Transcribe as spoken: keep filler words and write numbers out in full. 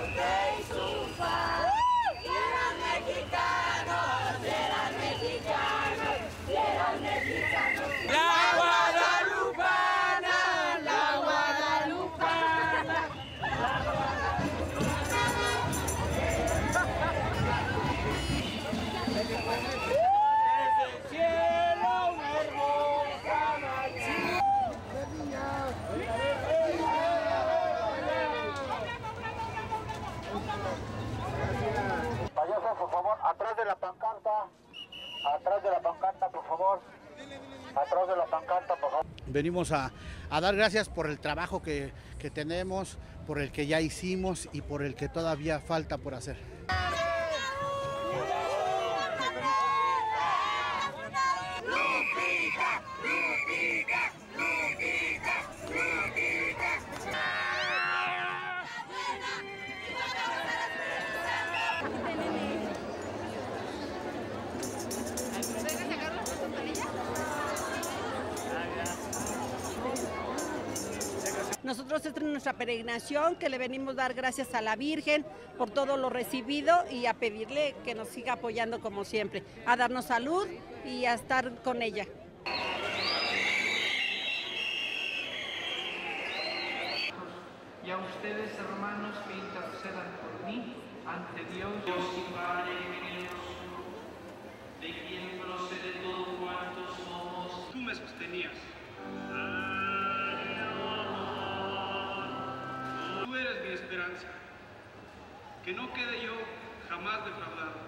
Porque Isufa, ¡uh! Eran mexicanos, eran mexicanos, eran mexicanos. La guadalupana, la guadalupana, la guadalupana. Payasos, por favor, atrás de la pancarta, atrás de la pancarta, por favor, atrás de la pancarta, por favor. Venimos a, a dar gracias por el trabajo que, que tenemos, por el que ya hicimos y por el que todavía falta por hacer. Nosotros esta es nuestra peregrinación, que le venimos a dar gracias a la Virgen por todo lo recibido y a pedirle que nos siga apoyando como siempre, a darnos salud y a estar con ella. Y a ustedes, hermanos, que intercedan por mí ante Dios. Dios y Padre mío, de quien procede todo cuanto somos. Tú me sostenías. Esperanza, que no quede yo jamás defraudado.